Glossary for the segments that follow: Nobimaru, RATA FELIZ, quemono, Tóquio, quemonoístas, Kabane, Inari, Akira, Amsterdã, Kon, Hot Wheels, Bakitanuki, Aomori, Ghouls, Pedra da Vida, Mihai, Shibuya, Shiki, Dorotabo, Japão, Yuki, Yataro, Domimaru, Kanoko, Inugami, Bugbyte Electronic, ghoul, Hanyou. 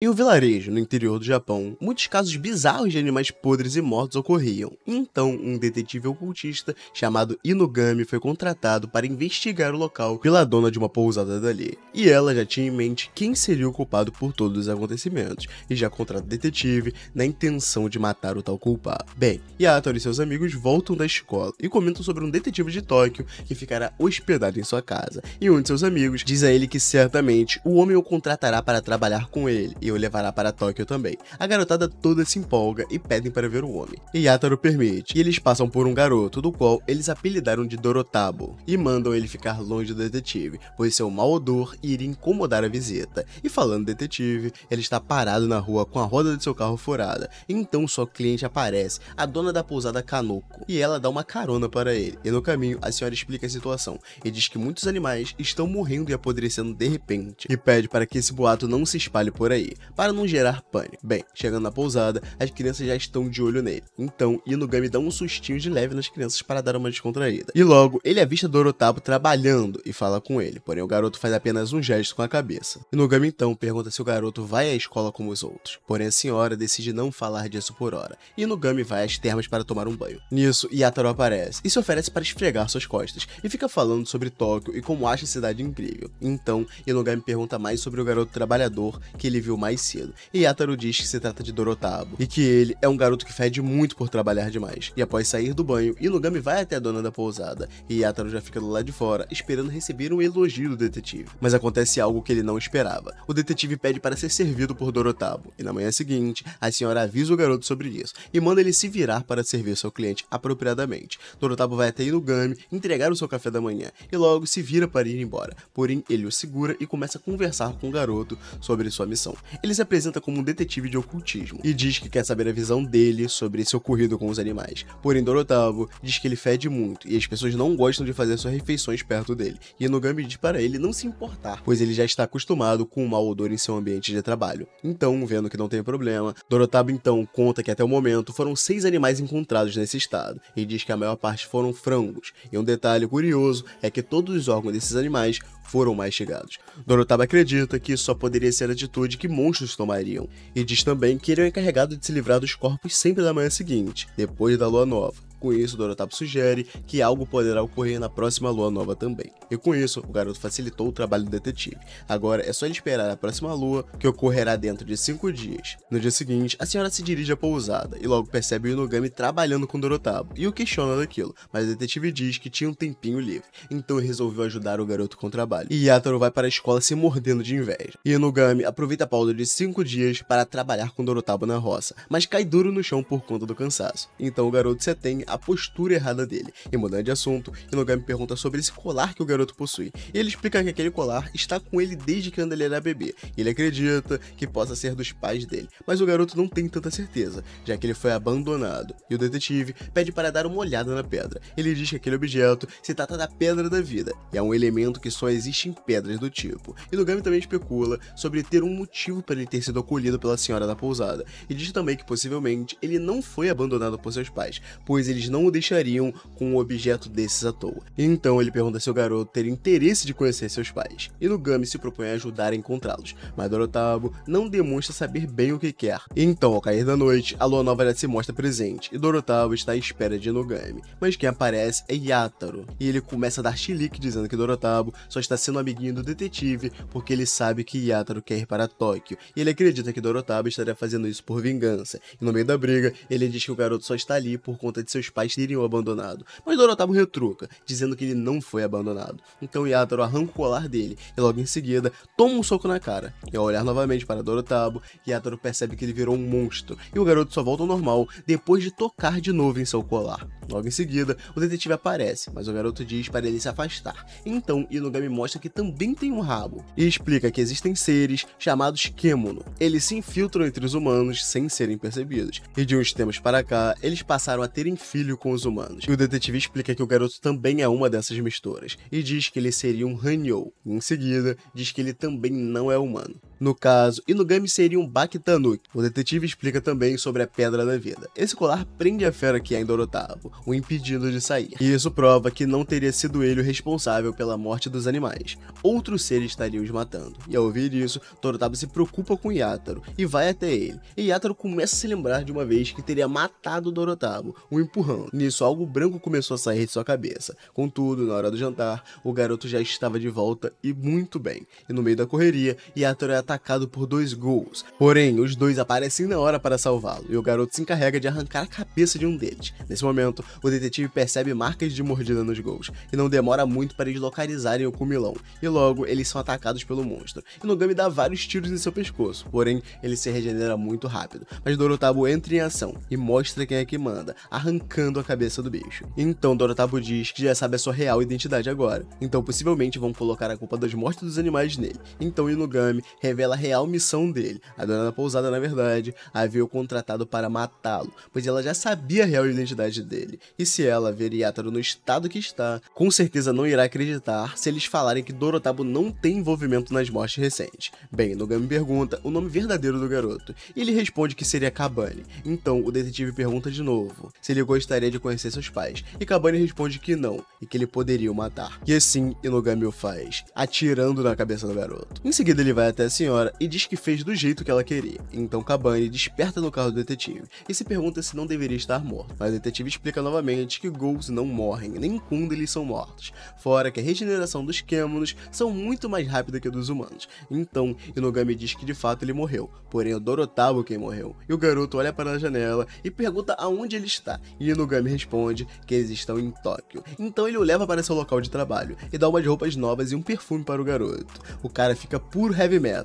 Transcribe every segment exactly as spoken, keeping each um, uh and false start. Em um vilarejo no interior do Japão, muitos casos bizarros de animais podres e mortos ocorriam. Então, um detetive ocultista chamado Inugami foi contratado para investigar o local pela dona de uma pousada dali. E ela já tinha em mente quem seria o culpado por todos os acontecimentos, e já contrata o detetive na intenção de matar o tal culpado. Bem, Yataro e seus amigos voltam da escola e comentam sobre um detetive de Tóquio que ficará hospedado em sua casa. E um de seus amigos diz a ele que certamente o homem o contratará para trabalhar com ele, e o levará para Tóquio também. A garotada toda se empolga e pedem para ver o homem. E Yataro permite, e eles passam por um garoto, do qual eles apelidaram de Dorotabo, e mandam ele ficar longe do detetive, pois seu mau odor iria incomodar a visita. E falando do detetive, ele está parado na rua com a roda de seu carro furada. Então sua cliente aparece, a dona da pousada Kanoko, e ela dá uma carona para ele. E no caminho, a senhora explica a situação, e diz que muitos animais estão morrendo e apodrecendo de repente, e pede para que esse boato não se espalhe por aí, para não gerar pânico. Bem, chegando na pousada, as crianças já estão de olho nele. Então, Inugami dá um sustinho de leve nas crianças para dar uma descontraída. E logo, ele avista Dorotabo trabalhando e fala com ele, porém o garoto faz apenas um gesto com a cabeça. Inugami então pergunta se o garoto vai à escola como os outros, porém a senhora decide não falar disso por hora. Inugami vai às termas para tomar um banho. Nisso, Yataro aparece e se oferece para esfregar suas costas, e fica falando sobre Tóquio e como acha a cidade incrível. Então, Inugami pergunta mais sobre o garoto trabalhador que ele viu mais cedo, e Yataro diz que se trata de Dorotabo, e que ele é um garoto que fede muito por trabalhar demais. E após sair do banho, Inugami vai até a dona da pousada, e Yataro já fica do lado de fora, esperando receber um elogio do detetive. Mas acontece algo que ele não esperava. O detetive pede para ser servido por Dorotabo, e na manhã seguinte, a senhora avisa o garoto sobre isso, e manda ele se virar para servir seu cliente apropriadamente. Dorotabo vai até Inugami entregar o seu café da manhã, e logo se vira para ir embora, porém ele o segura e começa a conversar com o garoto sobre sua missão. Ele se apresenta como um detetive de ocultismo e diz que quer saber a visão dele sobre esse ocorrido com os animais. Porém, Dorotabo diz que ele fede muito e as pessoas não gostam de fazer suas refeições perto dele. E Inugami diz para ele não se importar, pois ele já está acostumado com o mau odor em seu ambiente de trabalho. Então, vendo que não tem problema, Dorotabo então conta que até o momento foram seis animais encontrados nesse estado e diz que a maior parte foram frangos. E um detalhe curioso é que todos os órgãos desses animais foram mastigados. Dorotabo acredita que isso só poderia ser a atitude que monstros tomariam, e diz também que ele é o encarregado de se livrar dos corpos sempre na manhã seguinte, depois da lua nova. Com isso, Dorotabo sugere que algo poderá ocorrer na próxima lua nova também. E com isso, o garoto facilitou o trabalho do detetive. Agora é só ele esperar a próxima lua, que ocorrerá dentro de cinco dias. No dia seguinte, a senhora se dirige à pousada e logo percebe o Inugami trabalhando com Dorotabo e o questiona daquilo, mas o detetive diz que tinha um tempinho livre, então resolveu ajudar o garoto com o trabalho. E Yataro vai para a escola se mordendo de inveja. E Inugami aproveita a pausa de cinco dias para trabalhar com Dorotabo na roça, mas cai duro no chão por conta do cansaço. Então o garoto se atém a postura errada dele. E mudando de assunto, Inugami pergunta sobre esse colar que o garoto possui. E ele explica que aquele colar está com ele desde que ele era bebê. Ele acredita que possa ser dos pais dele, mas o garoto não tem tanta certeza, já que ele foi abandonado. E o detetive pede para dar uma olhada na pedra. Ele diz que aquele objeto se trata da Pedra da Vida, e é um elemento que só existe em pedras do tipo. Inugami também especula sobre ter um motivo para ele ter sido acolhido pela senhora da pousada, e diz também que possivelmente ele não foi abandonado por seus pais, pois ele eles não o deixariam com um objeto desses à toa. Então ele pergunta se o garoto teria interesse de conhecer seus pais. Inugami se propõe a ajudar a encontrá-los, mas Dorotabo não demonstra saber bem o que quer. Então, ao cair da noite, a lua nova já se mostra presente, e Dorotabo está à espera de Inugami. Mas quem aparece é Yataro, e ele começa a dar chilique dizendo que Dorotabo só está sendo amiguinho do detetive porque ele sabe que Yataro quer ir para Tóquio, e ele acredita que Dorotabo estaria fazendo isso por vingança. E no meio da briga, ele diz que o garoto só está ali por conta de seus Os pais teriam abandonado, mas Dorotabo retruca, dizendo que ele não foi abandonado. Então Yataro arranca o colar dele e logo em seguida toma um soco na cara. E ao olhar novamente para Dorotabo, Yataro percebe que ele virou um monstro, e o garoto só volta ao normal depois de tocar de novo em seu colar. Logo em seguida, o detetive aparece, mas o garoto diz para ele se afastar. Então Inugami mostra que também tem um rabo e explica que existem seres chamados quemono. Eles se infiltram entre os humanos sem serem percebidos, e de uns tempos para cá eles passaram a ter infiltração com os humanos. E o detetive explica que o garoto também é uma dessas misturas, e diz que ele seria um Hanyou. Em seguida, diz que ele também não é humano. No caso, Inugami seria um Bakitanuki. O detetive explica também sobre a Pedra da Vida. Esse colar prende a fera que há em Dorotabo, o impedindo de sair. E isso prova que não teria sido ele o responsável pela morte dos animais. Outros seres estariam os matando. E ao ouvir isso, Dorotabo se preocupa com Yataro e vai até ele. E Yataro começa a se lembrar de uma vez que teria matado Dorotabo, o empurrando. Nisso, algo branco começou a sair de sua cabeça. Contudo, na hora do jantar, o garoto já estava de volta e muito bem. E no meio da correria, Yataro é atacado por dois ghouls. Porém, os dois aparecem na hora para salvá-lo, e o garoto se encarrega de arrancar a cabeça de um deles. Nesse momento, o detetive percebe marcas de mordida nos ghouls, e não demora muito para eles localizarem o comilão, e logo eles são atacados pelo monstro. Inugami dá vários tiros em seu pescoço, porém, ele se regenera muito rápido, mas Dorotabo entra em ação e mostra quem é que manda, arrancando a cabeça do bicho. Então Dorotabo diz que já sabe a sua real identidade agora, então possivelmente vão colocar a culpa das mortes dos animais nele. Então Inugami revela a real missão dele. A dona da pousada, na verdade, havia o contratado para matá-lo, pois ela já sabia a real identidade dele, e se ela ver Yataro no estado que está, com certeza não irá acreditar se eles falarem que Dorotabo não tem envolvimento nas mortes recentes. Bem, Inugami pergunta o nome verdadeiro do garoto, e ele responde que seria Kabane. Então o detetive pergunta de novo se ele gostaria de conhecer seus pais, e Kabane responde que não, e que ele poderia o matar. E assim Inugami o faz, atirando na cabeça do garoto. Em seguida ele vai até a senhora e diz que fez do jeito que ela queria. Então Kabane desperta no carro do detetive e se pergunta se não deveria estar morto, mas o detetive explica novamente que ghouls não morrem, nem quando eles são mortos, fora que a regeneração dos quemonos são muito mais rápida que a dos humanos. Então Inugami diz que de fato ele morreu, porém o Dorotabo quem morreu, e o garoto olha para a janela e pergunta aonde ele está, e Inugami responde que eles estão em Tóquio. Então ele o leva para seu local de trabalho e dá umas roupas novas e um perfume para o garoto. O cara fica puro heavy metal.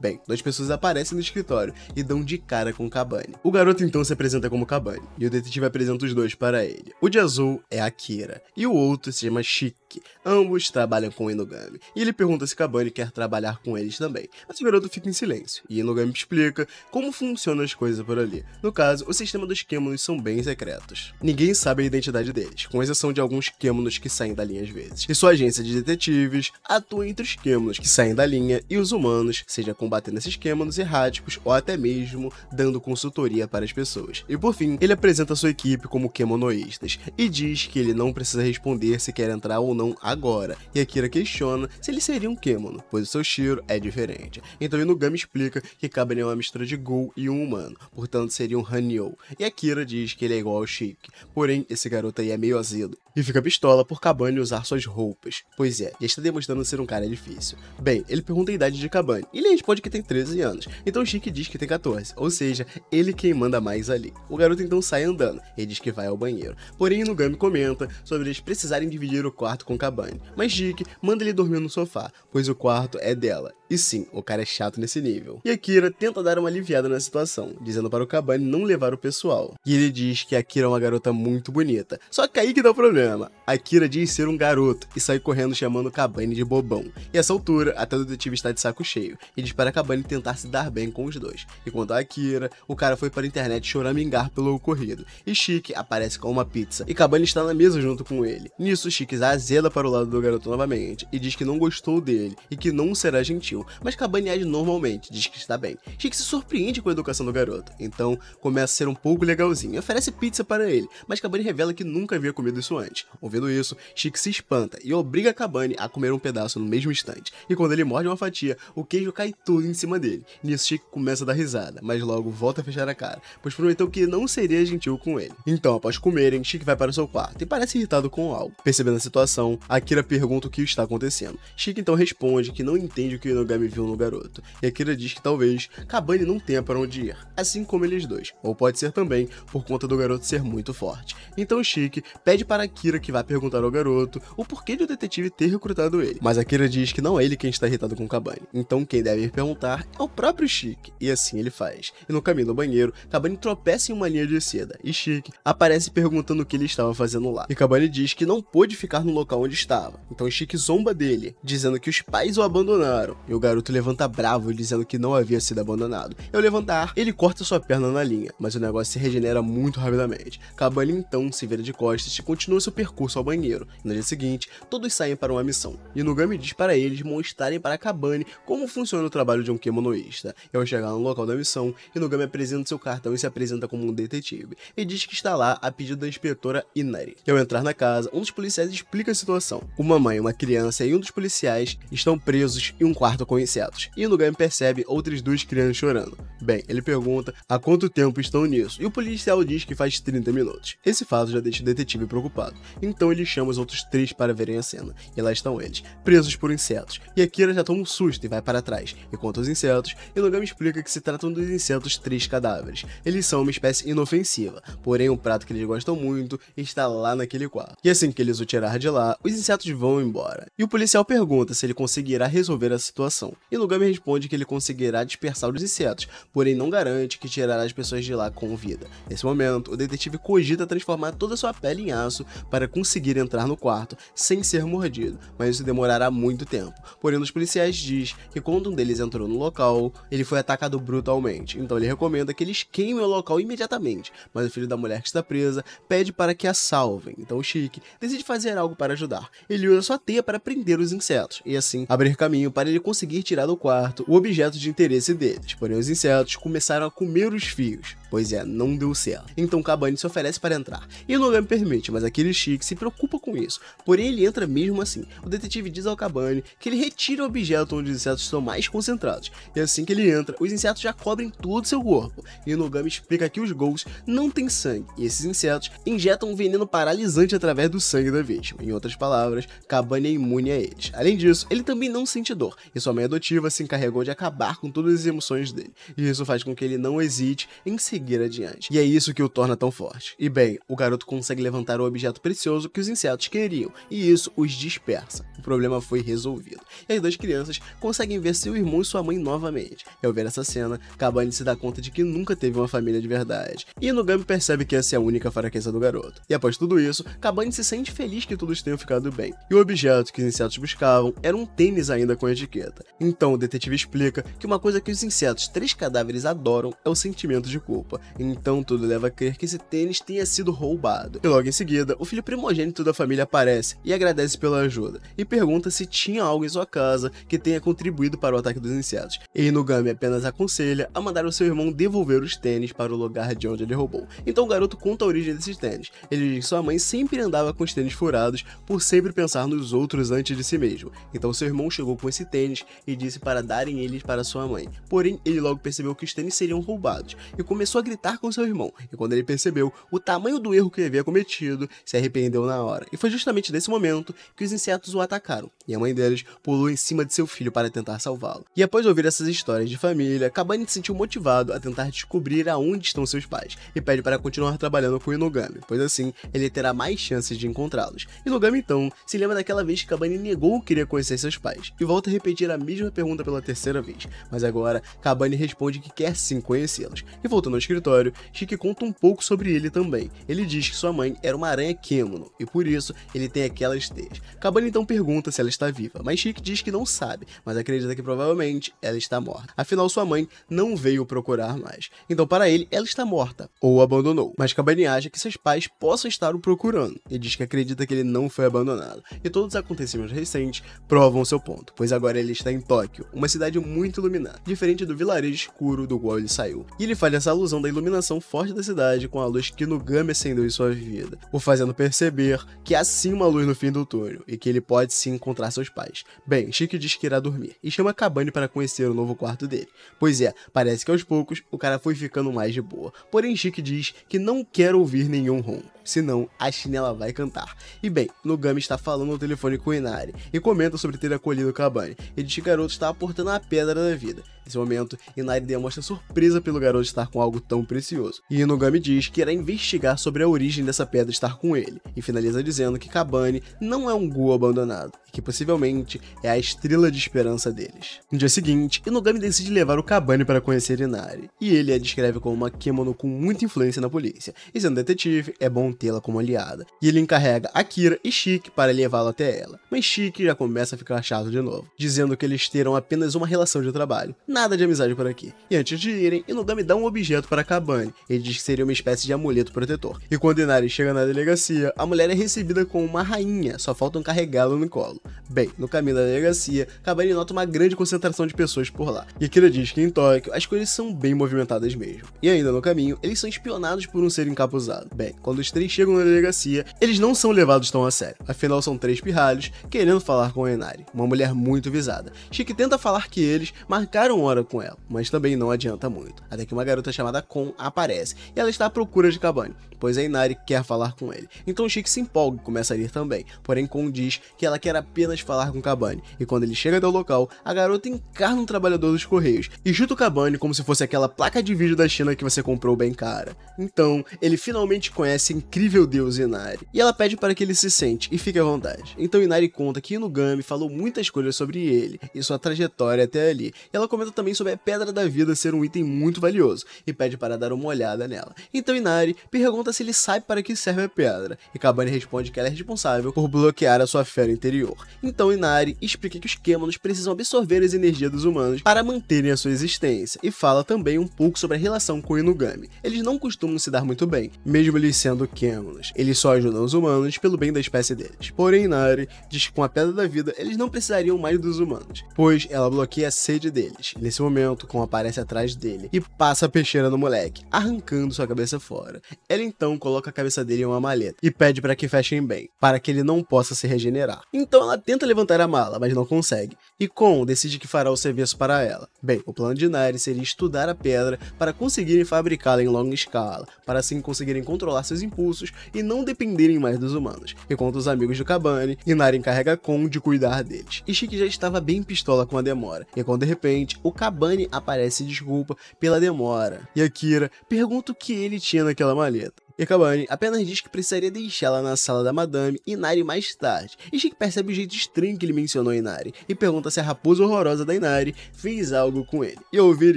Bem, duas pessoas aparecem no escritório e dão de cara com Kabane. O garoto então se apresenta como Kabane, e o detetive apresenta os dois para ele. O de azul é Akira, e o outro se chama Shiki. Ambos trabalham com Inugami, e ele pergunta se Kabane quer trabalhar com eles também, mas o garoto fica em silêncio, e Inugami explica como funcionam as coisas por ali. No caso, o sistema dos quêmonos são bem secretos. Ninguém sabe a identidade deles, com exceção de alguns quêmonos que saem da linha às vezes, e sua agência de detetives atua entre os quêmonos que saem da linha e os humanos, seja combatendo esses quêmonos erráticos ou até mesmo dando consultoria para as pessoas. E por fim, ele apresenta sua equipe como quemonoístas e diz que ele não precisa responder se quer entrar ou não agora, e Akira questiona se ele seria um quêmono, pois o seu cheiro é diferente. Então Inugami explica que Kabane é uma mistura de ghoul e um humano, portanto seria um Hanyou, e Akira diz que ele é igual ao Shiki, porém esse garoto aí é meio azedo, e fica pistola por Kabane usar suas roupas. Pois é, já está demonstrando ser um cara difícil. Bem, ele pergunta a idade de Kabane, e ele responde que tem treze anos, então Shiki diz que tem quatorze, ou seja, ele quem manda mais ali. O garoto então sai andando, e diz que vai ao banheiro, porém Inugami comenta sobre eles precisarem dividir o quarto com Kabane, mas Shiki manda ele dormir no sofá, pois o quarto é dela. E sim, o cara é chato nesse nível. E Akira tenta dar uma aliviada na situação, dizendo para o Kabane não levar o pessoal. E ele diz que Akira é uma garota muito bonita, só que aí que dá o problema. Akira diz ser um garoto e sai correndo chamando Kabane de bobão. E essa altura, até o detetive está de saco cheio e diz para Kabane tentar se dar bem com os dois. Enquanto a Akira, o cara foi para a internet choramingar pelo ocorrido. E Shiki aparece com uma pizza e Kabane está na mesa junto com ele. Nisso, Shiki zazela para o lado do garoto novamente e diz que não gostou dele e que não será gentil. Mas Kabane age normalmente, diz que está bem. Shiki se surpreende com a educação do garoto, então começa a ser um pouco legalzinho e oferece pizza para ele, mas Kabane revela que nunca havia comido isso antes. Ouvindo isso, Shiki se espanta e obriga Kabane a comer um pedaço no mesmo instante, e quando ele morde uma fatia, o queijo cai tudo em cima dele. Nisso Shiki começa a dar risada, mas logo volta a fechar a cara, pois prometeu que não seria gentil com ele. Então após comerem, Shiki vai para o seu quarto e parece irritado com algo. Percebendo a situação, Akira pergunta o que está acontecendo. Shiki então responde que não entende o que o Inugami viu no garoto, e Akira diz que talvez Kabane não tenha para onde ir, assim como eles dois, ou pode ser também por conta do garoto ser muito forte. Então Shiki pede para Akira que vá perguntar ao garoto o porquê de o detetive ter recrutado ele, mas Akira diz que não é ele quem está irritado com Kabane, então quem deve ir perguntar é o próprio Shiki, e assim ele faz. E no caminho do banheiro, Kabane tropeça em uma linha de seda, e Shiki aparece perguntando o que ele estava fazendo lá, e Kabane diz que não pôde ficar no local onde estava, então Shiki zomba dele, dizendo que os pais o abandonaram, e o garoto levanta bravo, dizendo que não havia sido abandonado. Ao levantar, ele corta sua perna na linha, mas o negócio se regenera muito rapidamente. Kabane então se vira de costas e continua o percurso ao banheiro, e no dia seguinte, todos saem para uma missão. Inugami diz para eles mostrarem para Kabane como funciona o trabalho de um quemonoísta. E ao chegar no local da missão, Inugami apresenta seu cartão e se apresenta como um detetive, e diz que está lá a pedido da inspetora Inari. E ao entrar na casa, um dos policiais explica a situação. Uma mãe, uma criança e um dos policiais estão presos em um quarto com insetos, e Inugami percebe outras duas crianças chorando. Bem, ele pergunta há quanto tempo estão nisso, e o policial diz que faz trinta minutos. Esse fato já deixa o detetive preocupado, então ele chama os outros três para verem a cena, e lá estão eles, presos por insetos, e Akira já toma um susto e vai para trás. Enquanto os insetos, Inugami explica que se tratam dos insetos três cadáveres. Eles são uma espécie inofensiva, porém um prato que eles gostam muito está lá naquele quarto. E assim que eles o tirar de lá, os insetos vão embora, e o policial pergunta se ele conseguirá resolver a situação. Inugami responde que ele conseguirá dispersar os insetos, porém não garante que tirará as pessoas de lá com vida. Nesse momento, o detetive cogita transformar toda sua pele em aço para conseguir entrar no quarto sem ser mordido, mas isso demorará muito tempo. Porém, os policiais diz que quando um deles entrou no local, ele foi atacado brutalmente, então ele recomenda que eles queimem o local imediatamente, mas o filho da mulher que está presa pede para que a salvem, então o Shiki decide fazer algo para ajudar. Ele usa sua teia para prender os insetos, e assim abrir caminho para ele conseguir tirar do quarto o objeto de interesse deles, porém os insetos começaram a comer os fios. Pois é, não deu certo. Então Kabane se oferece para entrar, e Inugami permite, mas aquele Shiki se preocupa com isso, porém ele entra mesmo assim. O detetive diz ao Kabane que ele retira o objeto onde os insetos estão mais concentrados, e assim que ele entra, os insetos já cobrem todo o seu corpo, e Inugami explica que os Ghouls não têm sangue, e esses insetos injetam um veneno paralisante através do sangue da vítima. Em outras palavras, Kabane é imune a eles. Além disso, ele também não sente dor, e sua mãe adotiva se encarregou de acabar com todas as emoções dele, e isso faz com que ele não hesite em seguir seguir adiante, e é isso que o torna tão forte. E bem, o garoto consegue levantar o objeto precioso que os insetos queriam, e isso os dispersa. O problema foi resolvido, e as duas crianças conseguem ver seu irmão e sua mãe novamente. E ao ver essa cena, Kabane se dá conta de que nunca teve uma família de verdade, e Inugami percebe que essa é a única fraqueza do garoto. E após tudo isso, Kabane se sente feliz que todos tenham ficado bem, e o objeto que os insetos buscavam era um tênis ainda com etiqueta. Então o detetive explica que uma coisa que os insetos três cadáveres adoram é o sentimento de culpa. Então tudo leva a crer que esse tênis tenha sido roubado. E logo em seguida, o filho primogênito da família aparece e agradece pela ajuda, e pergunta se tinha algo em sua casa que tenha contribuído para o ataque dos insetos. E Inugami apenas aconselha a mandar o seu irmão devolver os tênis para o lugar de onde ele roubou. Então o garoto conta a origem desses tênis. Ele diz que sua mãe sempre andava com os tênis furados por sempre pensar nos outros antes de si mesmo. Então seu irmão chegou com esse tênis e disse para darem eles para sua mãe. Porém, ele logo percebeu que os tênis seriam roubados e começou a gritar com seu irmão, e quando ele percebeu o tamanho do erro que ele havia cometido, se arrependeu na hora, e foi justamente nesse momento que os insetos o atacaram, e a mãe deles pulou em cima de seu filho para tentar salvá-lo. E após ouvir essas histórias de família, Kabane se sentiu motivado a tentar descobrir aonde estão seus pais, e pede para continuar trabalhando com Inugami, pois assim ele terá mais chances de encontrá-los. Inugami então se lembra daquela vez que Kabane negou que queria conhecer seus pais, e volta a repetir a mesma pergunta pela terceira vez, mas agora Kabane responde que quer sim conhecê-los, e voltando no escritório, Shiki conta um pouco sobre ele também. Ele diz que sua mãe era uma aranha quêmono, e por isso ele tem aquelas teias. Kabane então pergunta se ela está viva, mas Shiki diz que não sabe, mas acredita que provavelmente ela está morta. Afinal, sua mãe não veio procurar mais. Então para ele, ela está morta, ou abandonou. Mas Kabane acha que seus pais possam estar o procurando, e diz que acredita que ele não foi abandonado. E todos os acontecimentos recentes provam seu ponto, pois agora ele está em Tóquio, uma cidade muito iluminada, diferente do vilarejo escuro do qual ele saiu. E ele faz essa alusão da iluminação forte da cidade com a luz que Inugami acendeu em sua vida, o fazendo perceber que há sim uma luz no fim do túnel, e que ele pode sim encontrar seus pais. Bem, Shiki diz que irá dormir, e chama Kabane para conhecer o novo quarto dele. Pois é, parece que aos poucos o cara foi ficando mais de boa, porém Shiki diz que não quer ouvir nenhum ronco, senão a chinela vai cantar. E bem, Inugami está falando no telefone com Inari, e comenta sobre ter acolhido Kabane, e diz que o garoto está aportando a Pedra da Vida. Nesse momento, Inari demonstra surpresa pelo garoto estar com algo tão precioso, e Inugami diz que irá investigar sobre a origem dessa pedra estar com ele, e finaliza dizendo que Kabane não é um Ghoul abandonado, e que possivelmente é a estrela de esperança deles. No dia seguinte, Inugami decide levar o Kabane para conhecer Inari, e ele a descreve como uma quemono com muita influência na polícia, e sendo detetive, é bom tê-la como aliada, e ele encarrega Akira e Shiki para levá-lo até ela, mas Shiki já começa a ficar chato de novo, dizendo que eles terão apenas uma relação de trabalho, nada de amizade por aqui. E antes de irem, Inugami dá um objeto amuleto para Kabane. Ele diz que seria uma espécie de amuleto protetor. E quando Inari chega na delegacia, a mulher é recebida como uma rainha, só faltam carregá-la no colo. Bem, no caminho da delegacia, Kabane nota uma grande concentração de pessoas por lá. E Akira diz que em Tóquio, as coisas são bem movimentadas mesmo. E ainda no caminho, eles são espionados por um ser encapuzado. Bem, quando os três chegam na delegacia, eles não são levados tão a sério. Afinal, são três pirralhos querendo falar com a Inari, uma mulher muito visada. Shiki tenta falar que eles marcaram hora com ela, mas também não adianta muito. Até que uma garota chamada Kon aparece, e ela está à procura de Kabane, pois a Inari quer falar com ele. Então Shiki se empolga e começa a ir também, porém Kon diz que ela quer apenas falar com Kabane. E quando ele chega até o local, a garota encarna um trabalhador dos correios, e chuta o Kabane como se fosse aquela placa de vídeo da China que você comprou bem cara. Então, ele finalmente conhece a incrível deusa Inari, e ela pede para que ele se sente e fique à vontade. Então Inari conta que Inugami falou muitas coisas sobre ele e sua trajetória até ali. E ela comenta também sobre a Pedra da Vida ser um item muito valioso e pede para dar uma olhada nela. Então Inari pergunta se ele sabe para que serve a pedra, e Kabane responde que ela é responsável por bloquear a sua fera interior. Então Inari explica que os quêmonos precisam absorver as energias dos humanos para manterem a sua existência, e fala também um pouco sobre a relação com Inugami. Eles não costumam se dar muito bem, mesmo eles sendo quêmonos. Eles só ajudam os humanos pelo bem da espécie deles. Porém Inari diz que com a Pedra da Vida eles não precisariam mais dos humanos, pois ela bloqueia a sede deles. Nesse momento, Kon aparece atrás dele e passa a peixeira no moleque, arrancando sua cabeça fora. Ela então coloca a cabeça dele em uma maleta e pede para que fechem bem, para que ele não possa se regenerar. Então ela tenta levantar a mala, mas não consegue, e Kon decide que fará o serviço para ela. Bem, o plano de Inari seria estudar a pedra para conseguirem fabricá-la em longa escala, para assim conseguirem controlar seus impulsos e não dependerem mais dos humanos. Enquanto os amigos do Kabane, Inari encarrega Kon de cuidar deles. E Shiki já estava bem pistola com a demora, e quando de repente o Kabane aparece e desculpa pela demora. E Akira pergunta o que ele tinha naquela maleta. E Kabane apenas diz que precisaria deixá-la na sala da madame Inari mais tarde. E Shiki percebe o jeito estranho que ele mencionou Inari, e pergunta se a raposa horrorosa da Inari fez algo com ele. E ao ouvir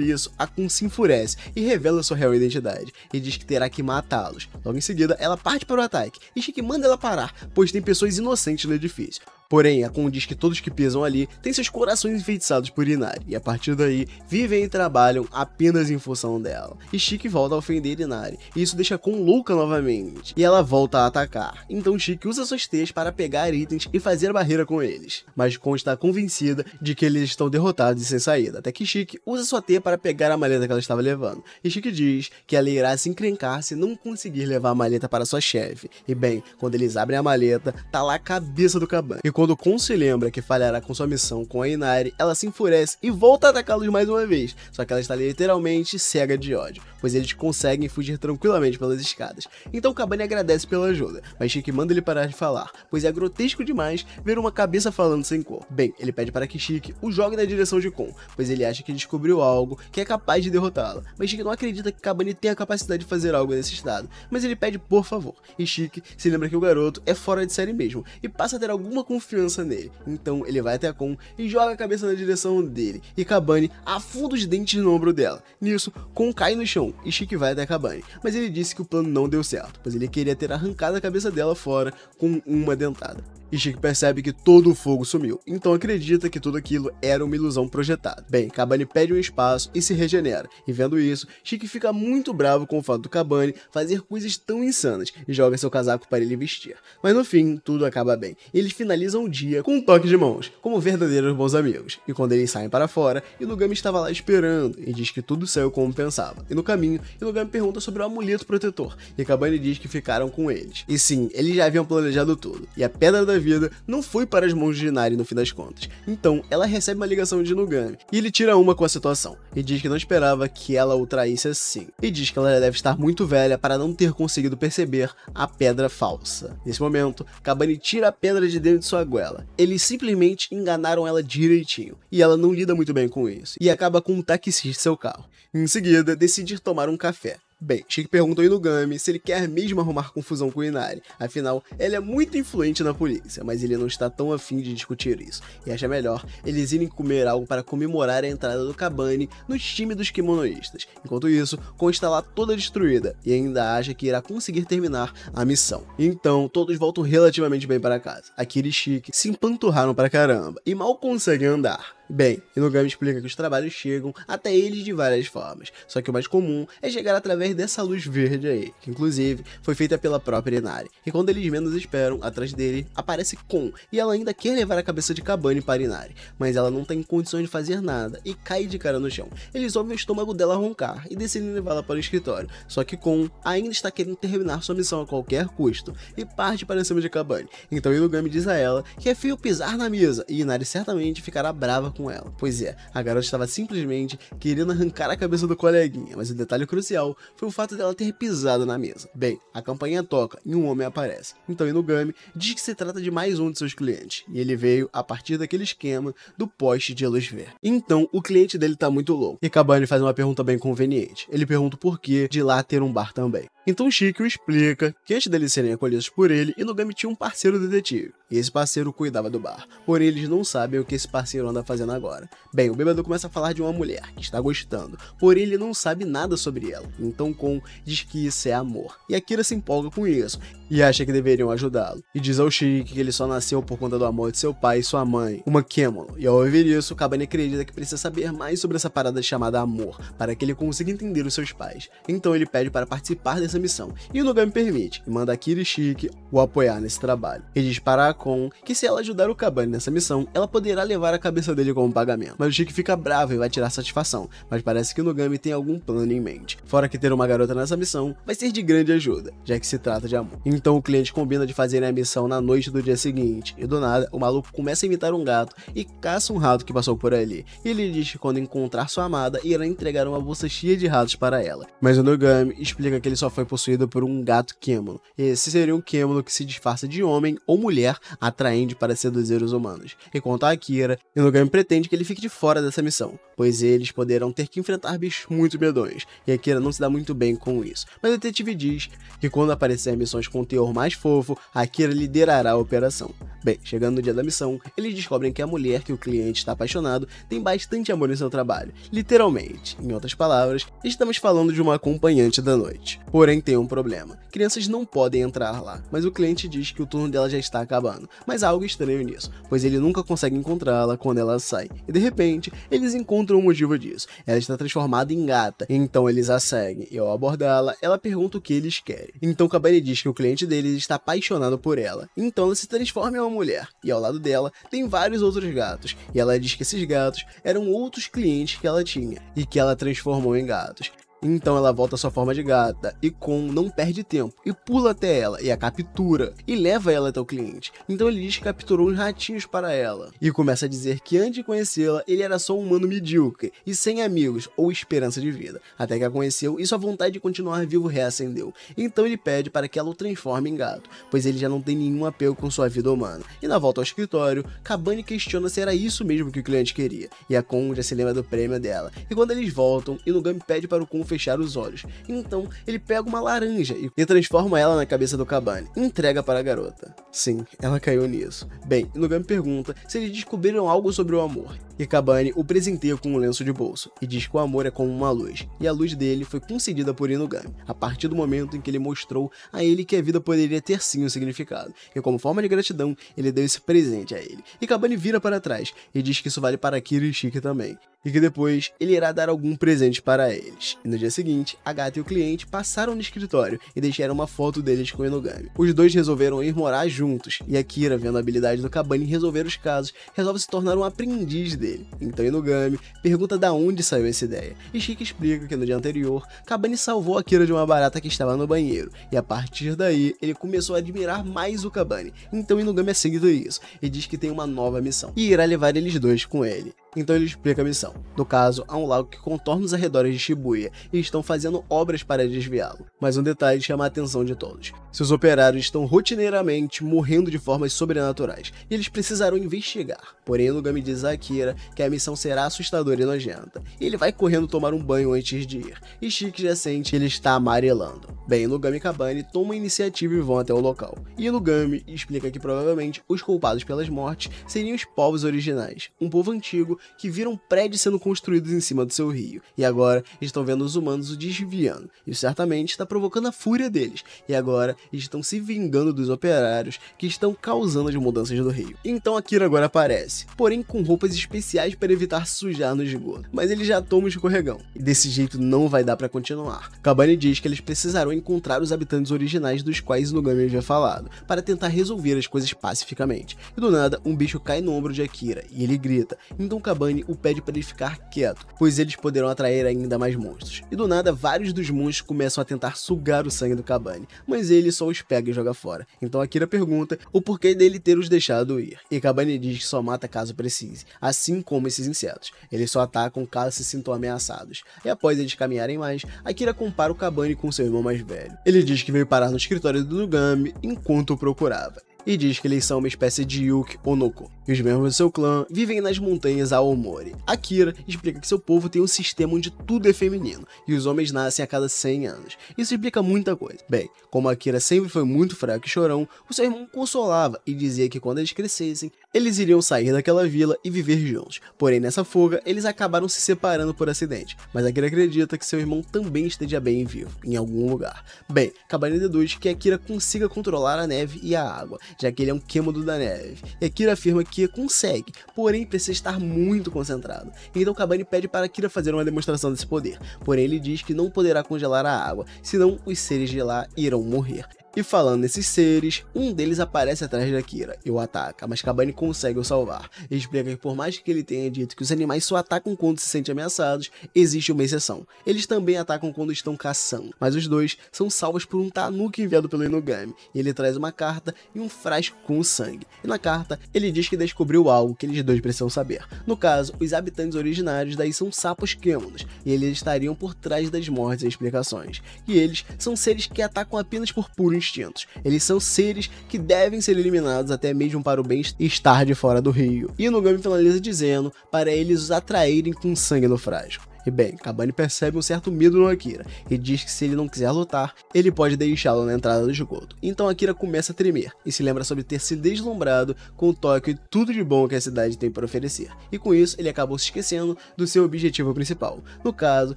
isso, a Kon se enfurece e revela sua real identidade, e diz que terá que matá-los. Logo em seguida, ela parte para o ataque, e Shiki manda ela parar, pois tem pessoas inocentes no edifício. Porém, a Kon diz que todos que pisam ali têm seus corações enfeitiçados por Inari, e a partir daí, vivem e trabalham apenas em função dela. E Shiki volta a ofender Inari, e isso deixa Kon louca novamente, e ela volta a atacar. Então Shiki usa suas teias para pegar itens e fazer barreira com eles, mas Kon está convencida de que eles estão derrotados e sem saída, até que Shiki usa sua teia para pegar a maleta que ela estava levando, e Shiki diz que ela irá se encrencar se não conseguir levar a maleta para sua chefe. E bem, quando eles abrem a maleta, tá lá a cabeça do Kabane. Quando Kon se lembra que falhará com sua missão com a Inari, ela se enfurece e volta a atacá-los mais uma vez, só que ela está literalmente cega de ódio, pois eles conseguem fugir tranquilamente pelas escadas. Então Kabane agradece pela ajuda, mas Shiki manda ele parar de falar, pois é grotesco demais ver uma cabeça falando sem cor. Bem, ele pede para que Shiki o jogue na direção de Kon, pois ele acha que descobriu algo que é capaz de derrotá-la, mas Shiki não acredita que Kabane tenha a capacidade de fazer algo nesse estado, mas ele pede por favor, e Shiki se lembra que o garoto é fora de série mesmo, e passa a ter alguma confiança confiança nele. Então ele vai até a Kon e joga a cabeça na direção dele, e Kabane afunda os dentes no ombro dela. Nisso, Kon cai no chão e Shiki vai até Kabane, mas ele disse que o plano não deu certo, pois ele queria ter arrancado a cabeça dela fora com uma dentada. E Shiki percebe que todo o fogo sumiu, então acredita que tudo aquilo era uma ilusão projetada. Bem, Kabane pede um espaço e se regenera, e vendo isso, Shiki fica muito bravo com o fato do Kabane fazer coisas tão insanas, e joga seu casaco para ele vestir. Mas no fim, tudo acaba bem, e eles finalizam o dia com um toque de mãos, como verdadeiros bons amigos. E quando eles saem para fora, Inugami estava lá esperando, e diz que tudo saiu como pensava. E no caminho, Inugami pergunta sobre o amuleto protetor, e Kabane diz que ficaram com eles. E sim, eles já haviam planejado tudo, e a Pedra da Vida não foi para as mãos de Inari no fim das contas. Então, ela recebe uma ligação de Inugami, e ele tira uma com a situação, e diz que não esperava que ela o traísse assim, e diz que ela deve estar muito velha para não ter conseguido perceber a pedra falsa. Nesse momento, Kabane tira a pedra de dentro de sua goela. Eles simplesmente enganaram ela direitinho, e ela não lida muito bem com isso, e acaba com um taxista em seu carro. Em seguida, decide tomar um café. Bem, Shiki pergunta ao Inugami se ele quer mesmo arrumar confusão com Inari, afinal, ele é muito influente na polícia, mas ele não está tão afim de discutir isso, e acha melhor eles irem comer algo para comemorar a entrada do Kabane no time dos quemonoístas. Enquanto isso, Kon está lá toda destruída, e ainda acha que irá conseguir terminar a missão. Então, todos voltam relativamente bem para casa. Akira e Shiki se empanturraram para caramba, e mal conseguem andar. Bem, Inugami explica que os trabalhos chegam até eles de várias formas, só que o mais comum é chegar através dessa luz verde aí, que inclusive foi feita pela própria Inari. E quando eles menos esperam, atrás dele aparece Kon, e ela ainda quer levar a cabeça de Kabane para Inari, mas ela não tem condições de fazer nada e cai de cara no chão. Eles ouvem o estômago dela roncar e decidem levá-la para o escritório, só que Kon ainda está querendo terminar sua missão a qualquer custo, e parte para cima de Kabane. Então Inugami diz a ela que é feio pisar na mesa, e Inari certamente ficará brava com ela. Pois é, a garota estava simplesmente querendo arrancar a cabeça do coleguinha, mas o detalhe crucial foi o fato dela ter pisado na mesa. Bem, a campainha toca e um homem aparece. Então Inugami diz que se trata de mais um de seus clientes, e ele veio a partir daquele esquema do poste de luz verde. Então, o cliente dele tá muito louco, e Kabane faz uma pergunta bem conveniente. Ele pergunta o porquê de lá ter um bar também. Então Shiki explica que antes deles serem acolhidos por ele, Inugami tinha um parceiro detetive, e esse parceiro cuidava do bar, porém eles não sabem o que esse parceiro anda fazendo agora. Bem, o bêbado começa a falar de uma mulher que está gostando, porém ele não sabe nada sobre ela, então Kon diz que isso é amor, e Akira se empolga com isso, e acha que deveriam ajudá-lo, e diz ao Shiki que ele só nasceu por conta do amor de seu pai e sua mãe, uma kemono, e ao ouvir isso, Kabane acredita que precisa saber mais sobre essa parada chamada amor, para que ele consiga entender os seus pais, então ele pede para participar dessa missão, e Inugami permite, e manda Akira e Shiki o apoiar nesse trabalho. Ele diz para a Kon que se ela ajudar o Kabane nessa missão, ela poderá levar a cabeça dele como pagamento, mas o Shiki fica bravo e vai tirar satisfação, mas parece que Inugami tem algum plano em mente, fora que ter uma garota nessa missão vai ser de grande ajuda, já que se trata de amor. Então o cliente combina de fazerem a missão na noite do dia seguinte, e do nada, o maluco começa a imitar um gato e caça um rato que passou por ali, e ele diz que quando encontrar sua amada, irá entregar uma bolsa cheia de ratos para ela, mas Inugami explica que ele só foi possuído por um gato quêmono. Esse seria um quêmono que se disfarça de homem ou mulher, atraindo para seduzir os humanos. Enquanto a Akira, Inugami pretende que ele fique de fora dessa missão, pois eles poderão ter que enfrentar bichos muito medonhos, e Akira não se dá muito bem com isso. Mas o detetive diz que quando aparecer missões com um teor mais fofo, Akira liderará a operação. Bem, chegando no dia da missão, eles descobrem que a mulher que o cliente está apaixonado tem bastante amor em seu trabalho, literalmente. Em outras palavras, estamos falando de uma acompanhante da noite. Porém, tem um problema. Crianças não podem entrar lá, mas o cliente diz que o turno dela já está acabando. Mas há algo estranho nisso, pois ele nunca consegue encontrá-la quando ela sai. E de repente, eles encontram o motivo disso. Ela está transformada em gata, então eles a seguem. E ao abordá-la, ela pergunta o que eles querem. Então Kabane diz que o cliente deles está apaixonado por ela. Então ela se transforma em uma mulher, e ao lado dela tem vários outros gatos, e ela diz que esses gatos eram outros clientes que ela tinha, e que ela transformou em gatos. Então ela volta à sua forma de gata, e Kon não perde tempo, e pula até ela, e a captura, e leva ela até o cliente. Então ele diz que capturou uns ratinhos para ela, e começa a dizer que antes de conhecê-la, ele era só um humano medíocre, e sem amigos, ou esperança de vida, até que a conheceu, e sua vontade de continuar vivo reacendeu. Então ele pede para que ela o transforme em gato, pois ele já não tem nenhum apego com sua vida humana. E na volta ao escritório, Kabane questiona se era isso mesmo que o cliente queria, e a Kon já se lembra do prêmio dela, e quando eles voltam, Inugami pede para o Kon fechar os olhos. Então, ele pega uma laranja e transforma ela na cabeça do Kabane, e entrega para a garota. Sim, ela caiu nisso. Bem, Inugami pergunta se eles descobriram algo sobre o amor, e Kabane o presenteia com um lenço de bolso, e diz que o amor é como uma luz, e a luz dele foi concedida por Inugami, a partir do momento em que ele mostrou a ele que a vida poderia ter sim um significado, e como forma de gratidão, ele deu esse presente a ele. E Kabane vira para trás, e diz que isso vale para Akira e Shiki também, e que depois ele irá dar algum presente para eles. E no dia seguinte, a gata e o cliente passaram no escritório e deixaram uma foto deles com Inugami. Os dois resolveram ir morar juntos, e Akira, vendo a habilidade do Kabane em resolver os casos, resolve se tornar um aprendiz dele. Então Inugami pergunta da onde saiu essa ideia, e Shiki explica que no dia anterior, Kabane salvou Akira de uma barata que estava no banheiro, e a partir daí, ele começou a admirar mais o Kabane. Então Inugami aceita isso, e diz que tem uma nova missão, e irá levar eles dois com ele. Então ele explica a missão. No caso, há um lago que contorna os arredores de Shibuya, e estão fazendo obras para desviá-lo. Mas um detalhe chama a atenção de todos. Seus operários estão rotineiramente morrendo de formas sobrenaturais, e eles precisarão investigar. Porém, Inugami diz a Akira que a missão será assustadora e nojenta, e ele vai correndo tomar um banho antes de ir, e Shiki já sente que ele está amarelando. Bem, Inugami e Kabane tomam a iniciativa e vão até o local. E Inugami explica que provavelmente os culpados pelas mortes seriam os povos originais, um povo antigo que viram prédios sendo construídos em cima do seu rio, e agora estão vendo os humanos o desviando. Isso certamente está provocando a fúria deles, e agora eles estão se vingando dos operários que estão causando as mudanças do rio. Então Akira agora aparece, porém com roupas especiais para evitar sujar no esgoto, mas ele já toma um escorregão, e desse jeito não vai dar para continuar. Kabane diz que eles precisarão encontrar os habitantes originais dos quais Inugami havia falado, para tentar resolver as coisas pacificamente. E do nada, um bicho cai no ombro de Akira, e ele grita, então Kabane o pede para ele ficar quieto, pois eles poderão atrair ainda mais monstros. E do nada, vários dos monstros começam a tentar sugar o sangue do Kabane, mas ele só os pega e joga fora. Então Akira pergunta o porquê dele ter os deixado ir, e Kabane diz que só mata caso precise, assim como esses insetos. Eles só atacam caso se sintam ameaçados. E após eles caminharem mais, Akira compara o Kabane com seu irmão mais velho. Ele diz que veio parar no escritório do Inugami enquanto o procurava, e diz que eles são uma espécie de Yuki ou Noko, e os membros do seu clã vivem nas montanhas Aomori. Akira explica que seu povo tem um sistema onde tudo é feminino, e os homens nascem a cada cem anos. Isso explica muita coisa. Bem, como Akira sempre foi muito fraco e chorão, o seu irmão consolava e dizia que quando eles crescessem, eles iriam sair daquela vila e viver juntos. Porém, nessa fuga, eles acabaram se separando por acidente, mas Akira acredita que seu irmão também esteja bem vivo, em algum lugar. Bem, Kabane deduz que Akira consiga controlar a neve e a água, já que ele é um quêmono da neve. E Akira afirma que consegue, porém precisa estar muito concentrado. Então Kabane pede para Akira fazer uma demonstração desse poder, porém ele diz que não poderá congelar a água, senão os seres de lá irão morrer. E falando nesses seres, um deles aparece atrás de Akira e o ataca, mas Kabane consegue o salvar. Ele explica que por mais que ele tenha dito que os animais só atacam quando se sentem ameaçados, existe uma exceção. Eles também atacam quando estão caçando, mas os dois são salvos por um Tanuki enviado pelo Inugami. Ele traz uma carta e um frasco com sangue, e na carta ele diz que descobriu algo que eles dois precisam saber. No caso, os habitantes originários daí são sapos quêmonos, e eles estariam por trás das mortes e explicações. E eles são seres que atacam apenas por puro instintos. Eles são seres que devem ser eliminados até mesmo para o bem-estar de fora do rio. E Inugami finaliza dizendo para eles os atraírem com sangue no frasco. E bem, Kabane percebe um certo medo no Akira, e diz que se ele não quiser lutar, ele pode deixá-lo na entrada do esgoto. Então Akira começa a tremer, e se lembra sobre ter se deslumbrado com Tóquio e tudo de bom que a cidade tem para oferecer. E com isso, ele acabou se esquecendo do seu objetivo principal. No caso,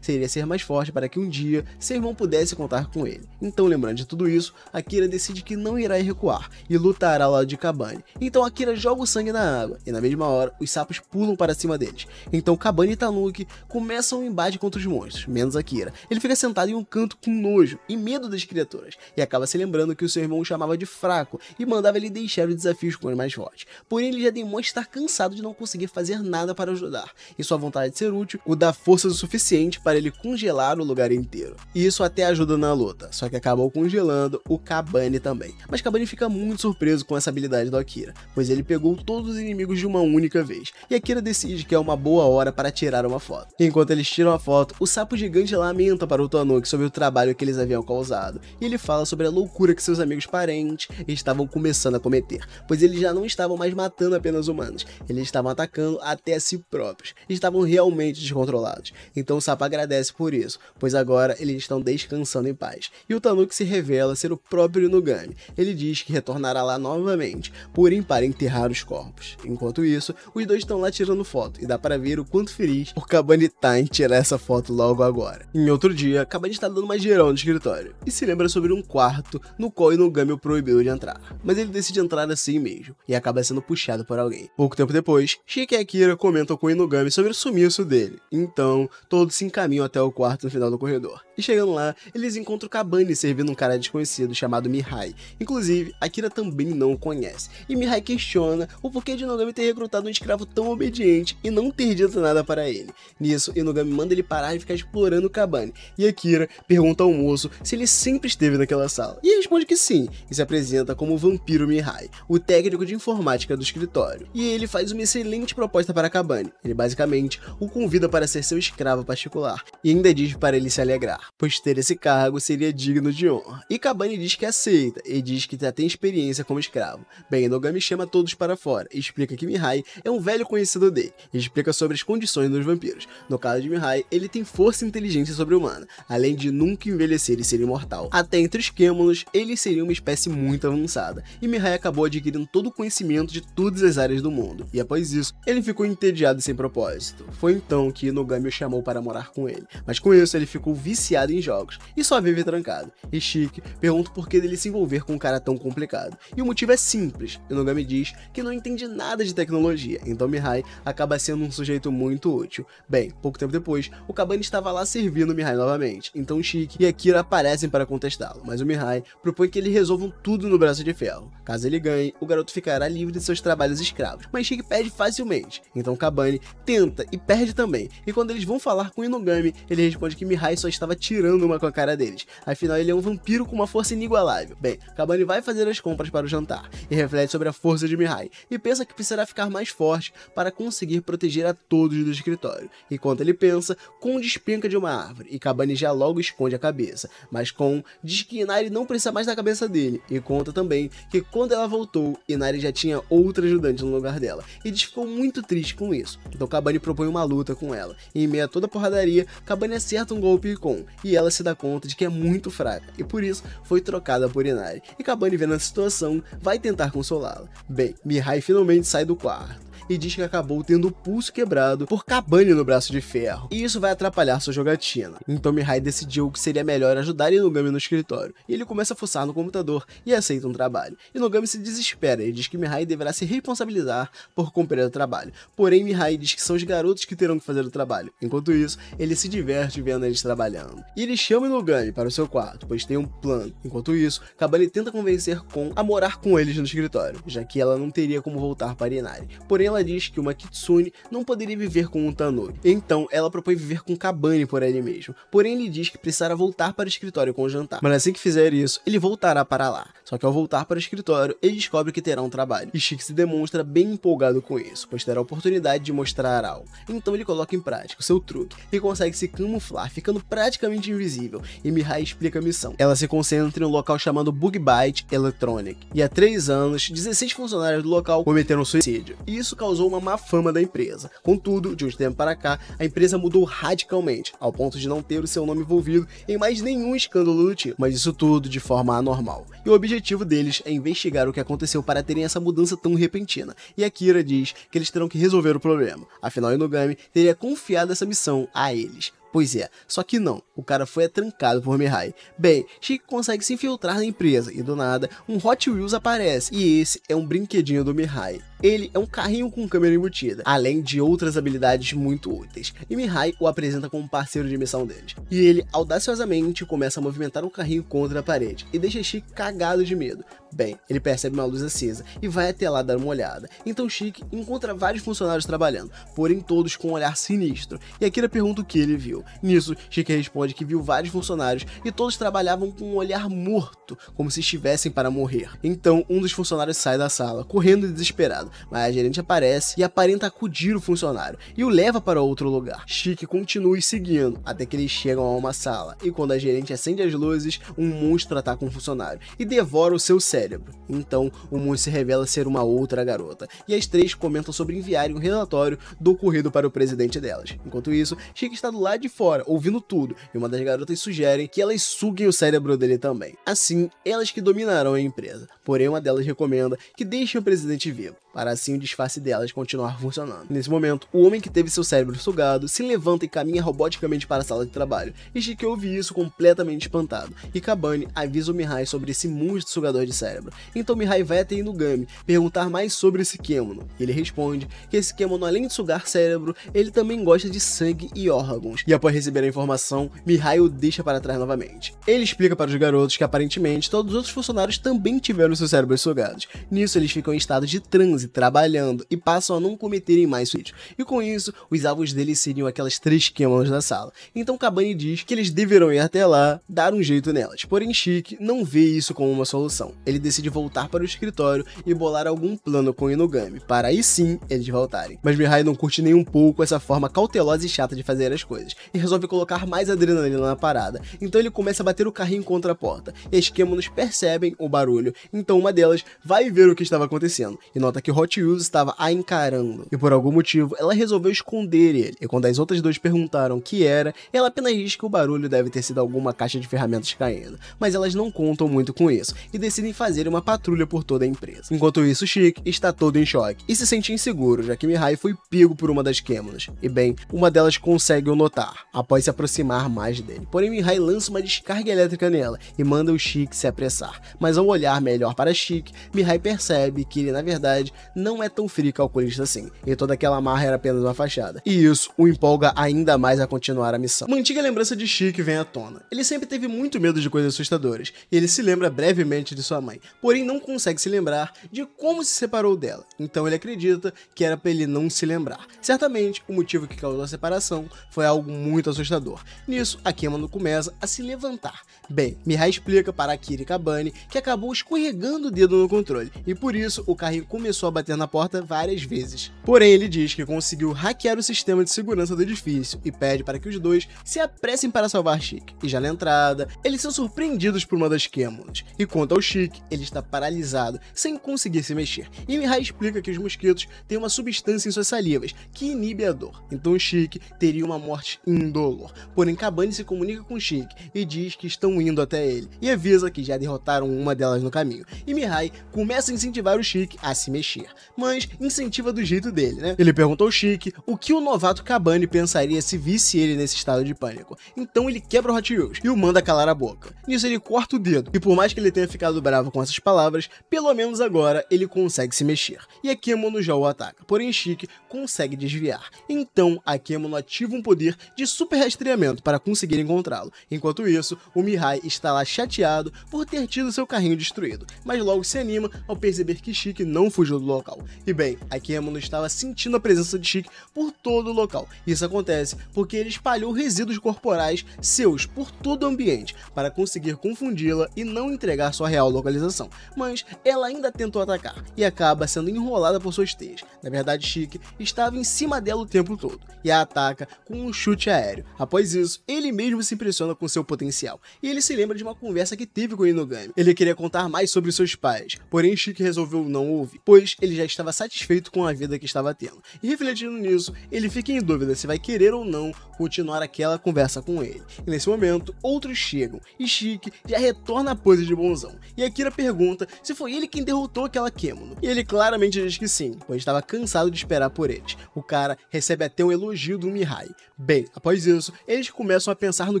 seria ser mais forte para que um dia, seu irmão pudesse contar com ele. Então, lembrando de tudo isso, Akira decide que não irá recuar, e lutará ao lado de Kabane. Então Akira joga o sangue na água, e na mesma hora, os sapos pulam para cima deles. Então Kabane e Tanuki começam são um embate contra os monstros, menos Akira. Ele fica sentado em um canto com nojo e medo das criaturas, e acaba se lembrando que o seu irmão o chamava de fraco e mandava ele deixar os desafios com os mais fortes. Porém, ele já demonstra estar cansado de não conseguir fazer nada para ajudar, e sua vontade de ser útil o dá força o suficiente para ele congelar o lugar inteiro. E isso até ajuda na luta, só que acabou congelando o Kabane também. Mas Kabane fica muito surpreso com essa habilidade do Akira, pois ele pegou todos os inimigos de uma única vez, e Akira decide que é uma boa hora para tirar uma foto. Enquanto eles tiram a foto, o sapo gigante lamenta para o Tanuki sobre o trabalho que eles haviam causado, e ele fala sobre a loucura que seus amigos parentes estavam começando a cometer, pois eles já não estavam mais matando apenas humanos, eles estavam atacando até a si próprios, estavam realmente descontrolados. Então o sapo agradece por isso, pois agora eles estão descansando em paz, e o Tanuki se revela ser o próprio Inugami. Ele diz que retornará lá novamente, porém para enterrar os corpos. Enquanto isso, os dois estão lá tirando foto, e dá para ver o quanto feliz o Kabane tá em tirar essa foto logo agora. Em outro dia, Kabane está dando uma geral no escritório, e se lembra sobre um quarto no qual Inugami o proibiu de entrar, mas ele decide entrar assim mesmo, e acaba sendo puxado por alguém. Pouco tempo depois, Shiki e Akira comentam com Inugami sobre o sumiço dele, então todos se encaminham até o quarto no final do corredor, e chegando lá, eles encontram Kabane servindo um cara desconhecido chamado Mihai. Inclusive, Akira também não o conhece, e Mihai questiona o porquê de Inugami ter recrutado um escravo tão obediente e não ter dito nada para ele. Nisso, Inugami Inugami manda ele parar de ficar explorando o Kabane, e Akira pergunta ao moço se ele sempre esteve naquela sala, e responde que sim, e se apresenta como o vampiro Mihai, o técnico de informática do escritório. E ele faz uma excelente proposta para Kabane. Ele basicamente o convida para ser seu escravo particular, e ainda diz para ele se alegrar, pois ter esse cargo seria digno de honra. E Kabane diz que aceita, e diz que já tem experiência como escravo. Bem, Inugami chama todos para fora, e explica que Mihai é um velho conhecido dele, e explica sobre as condições dos vampiros. No caso de Mihai, ele tem força e inteligência sobre-humana, além de nunca envelhecer e ser imortal. Até entre os quêmonos, ele seria uma espécie muito avançada, e Mihai acabou adquirindo todo o conhecimento de todas as áreas do mundo, e após isso, ele ficou entediado e sem propósito. Foi então que Inugami o chamou para morar com ele, mas com isso ele ficou viciado em jogos, e só vive trancado. E Shiki pergunta por que dele se envolver com um cara tão complicado, e o motivo é simples, Inugami diz que não entende nada de tecnologia, então Mihai acaba sendo um sujeito muito útil. Bem, pouco tempo depois, o Kabane estava lá servindo Mihai novamente, então Shiki e Akira aparecem para contestá-lo, mas o Mihai propõe que eles resolvam tudo no braço de ferro. Caso ele ganhe, o garoto ficará livre de seus trabalhos escravos, mas Shiki perde facilmente, então Kabane tenta e perde também, e quando eles vão falar com Inugami, ele responde que Mihai só estava tirando uma com a cara deles, afinal ele é um vampiro com uma força inigualável. Bem, Kabane vai fazer as compras para o jantar, e reflete sobre a força de Mihai, e pensa que precisará ficar mais forte para conseguir proteger a todos do escritório. Enquanto ele pensa, Kon despenca de uma árvore, e Kabane já logo esconde a cabeça, mas Kon diz que Inari não precisa mais da cabeça dele, e conta também que quando ela voltou, Inari já tinha outra ajudante no lugar dela, e diz que ficou muito triste com isso, então Kabane propõe uma luta com ela, e em meio a toda a porradaria, Kabane acerta um golpe em Kon, e ela se dá conta de que é muito fraca, e por isso foi trocada por Inari, e Kabane vendo a situação, vai tentar consolá-la. Bem, Mihai finalmente sai do quarto, e diz que acabou tendo o pulso quebrado por Kabane no braço de ferro, e isso vai atrapalhar sua jogatina. Então Mihai decidiu que seria melhor ajudar Inugami no escritório, e ele começa a fuçar no computador e aceita um trabalho. Inugami se desespera e diz que Mihai deverá se responsabilizar por cumprir o trabalho, porém Mihai diz que são os garotos que terão que fazer o trabalho. Enquanto isso, ele se diverte vendo eles trabalhando, e ele chama Inugami para o seu quarto, pois tem um plano. Enquanto isso, Kabane tenta convencer Kon a morar com eles no escritório, já que ela não teria como voltar para Inari, porém ela diz que uma kitsune não poderia viver com um Tanori, então ela propõe viver com Kabane por ele mesmo, porém ele diz que precisará voltar para o escritório com o jantar, mas assim que fizer isso, ele voltará para lá, só que ao voltar para o escritório, ele descobre que terá um trabalho, e Shiki se demonstra bem empolgado com isso, pois terá a oportunidade de mostrar algo, então ele coloca em prática o seu truque, e consegue se camuflar, ficando praticamente invisível, e Mihai explica a missão. Ela se concentra em um local chamado Bugbyte Electronic, e há três anos, dezesseis funcionários do local cometeram suicídio, e isso causou uma má fama da empresa. Contudo, de um tempo para cá, a empresa mudou radicalmente, ao ponto de não ter o seu nome envolvido em mais nenhum escândalo do tipo, mas isso tudo de forma anormal. E o objetivo deles é investigar o que aconteceu para terem essa mudança tão repentina, e Akira diz que eles terão que resolver o problema, afinal Inugami teria confiado essa missão a eles. Pois é, só que não, o cara foi atrancado por Mihai. Bem, Shiki consegue se infiltrar na empresa, e do nada, um Hot Wheels aparece, e esse é um brinquedinho do Mihai. Ele é um carrinho com câmera embutida, além de outras habilidades muito úteis, e Mihai o apresenta como parceiro de missão deles. E ele, audaciosamente, começa a movimentar o carrinho contra a parede, e deixa Shiki cagado de medo. Bem, ele percebe uma luz acesa, e vai até lá dar uma olhada. Então Shiki encontra vários funcionários trabalhando, porém todos com um olhar sinistro, e Akira pergunta o que ele viu. Nisso, Shiki responde que viu vários funcionários e todos trabalhavam com um olhar morto, como se estivessem para morrer. Então, um dos funcionários sai da sala, correndo desesperado, mas a gerente aparece e aparenta acudir o funcionário, e o leva para outro lugar. Shiki continua seguindo, até que eles chegam a uma sala, e quando a gerente acende as luzes, um monstro ataca um funcionário e devora o seu cérebro. Então, o monstro se revela ser uma outra garota, e as três comentam sobre enviarem um relatório do ocorrido para o presidente delas. Enquanto isso, Shiki está do lado de fora, ouvindo tudo, e uma das garotas sugere que elas suguem o cérebro dele também. Assim, elas que dominarão a empresa, porém uma delas recomenda que deixem o presidente vivo, para assim o disfarce delas continuar funcionando. Nesse momento, o homem que teve seu cérebro sugado se levanta e caminha roboticamente para a sala de trabalho, e Shiki ouve isso completamente espantado, e Kabane avisa o Mihai sobre esse monstro sugador de cérebro. Então Mihai vai até Inugami perguntar mais sobre esse quemono, e ele responde que esse quemono, além de sugar cérebro, ele também gosta de sangue e órgãos, e após receber a informação, Mihai o deixa para trás novamente. Ele explica para os garotos que aparentemente todos os outros funcionários também tiveram seus cérebros sugados, nisso eles ficam em estado de transe trabalhando, e passam a não cometerem mais suicídio, e com isso, os alvos deles seriam aquelas três quêmonos da sala. Então Kabane diz que eles deverão ir até lá, dar um jeito nelas, porém Shiki não vê isso como uma solução. Ele decide voltar para o escritório e bolar algum plano com Inugami, para aí sim eles voltarem. Mas Mihai não curte nem um pouco essa forma cautelosa e chata de fazer as coisas, e resolve colocar mais adrenalina na parada, então ele começa a bater o carrinho contra a porta, e as quêmonos percebem o barulho, então uma delas vai ver o que estava acontecendo, e nota que Hot Wheels estava a encarando, e por algum motivo ela resolveu esconder ele, e quando as outras duas perguntaram o que era, ela apenas diz que o barulho deve ter sido alguma caixa de ferramentas caindo, mas elas não contam muito com isso, e decidem fazer uma patrulha por toda a empresa. Enquanto isso, Shiki está todo em choque, e se sente inseguro, já que Mihai foi pego por uma das quêmonas, e bem, uma delas consegue o notar, após se aproximar mais dele, porém Mihai lança uma descarga elétrica nela, e manda o Shiki se apressar, mas ao olhar melhor para Shiki, Mihai percebe que ele na verdade não é tão frio e calculista assim, e toda aquela marra era apenas uma fachada, e isso o empolga ainda mais a continuar a missão. Uma antiga lembrança de Shiki vem à tona, ele sempre teve muito medo de coisas assustadoras, e ele se lembra brevemente de sua mãe, porém não consegue se lembrar de como se separou dela, então ele acredita que era para ele não se lembrar. Certamente, o motivo que causou a separação foi algo muito assustador. Nisso, a Kemono começa a se levantar. Bem, Mihai explica para Akira e Kabane que acabou escorregando o dedo no controle, e por isso o carrinho começou a bater na porta várias vezes. Porém, ele diz que conseguiu hackear o sistema de segurança do edifício e pede para que os dois se apressem para salvar Shiki. E já na entrada, eles são surpreendidos por uma das Kemonos. E quanto ao Shiki, ele está paralisado, sem conseguir se mexer. E Mihai explica que os mosquitos têm uma substância em suas salivas que inibe a dor, então Shiki teria uma morte indolor. Porém, Kabane se comunica com Shiki e diz que estão indo até ele, e avisa que já derrotaram uma delas no caminho. E Mihai começa a incentivar o Shiki a se mexer, mas incentiva do jeito dele, né? Ele perguntou ao Shiki o que o novato Kabane pensaria se visse ele nesse estado de pânico, então ele quebra o Hot Wheels e o manda calar a boca. Nisso ele corta o dedo, e por mais que ele tenha ficado bravo com essas palavras, pelo menos agora ele consegue se mexer, e a Kemono já o ataca, porém Shiki consegue desviar. Então a Kemono ativa um poder de super rastreamento para conseguir encontrá-lo. Enquanto isso, o Mihai está lá chateado por ter tido seu carrinho destruído, mas logo se anima ao perceber que Shiki não fugiu do local. E bem, a Kemono estava sentindo a presença de Shiki por todo o local. Isso acontece porque ele espalhou resíduos corporais seus por todo o ambiente para conseguir confundi-la e não entregar sua real localização, mas ela ainda tentou atacar e acaba sendo enrolada por suas teias. Na verdade, Shiki estava em cima dela o tempo todo e a ataca com um chute aéreo. Após isso, ele mesmo se impressiona com seu potencial e ele se lembra de uma conversa que teve com o Inugami. Ele queria contar mais sobre seus pais, porém Shiki resolveu não ouvir, pois ele já estava satisfeito com a vida que estava tendo. E refletindo nisso, ele fica em dúvida se vai querer ou não continuar aquela conversa com ele. E nesse momento, outros chegam e Shiki já retorna à pose de bonzão. E Akira pergunta se foi ele quem derrotou aquela Kemono. E ele claramente diz que sim, pois estava cansado de esperar por eles. O cara recebe até um elogio do Mihai. Bem, após isso, eles começam a pensar no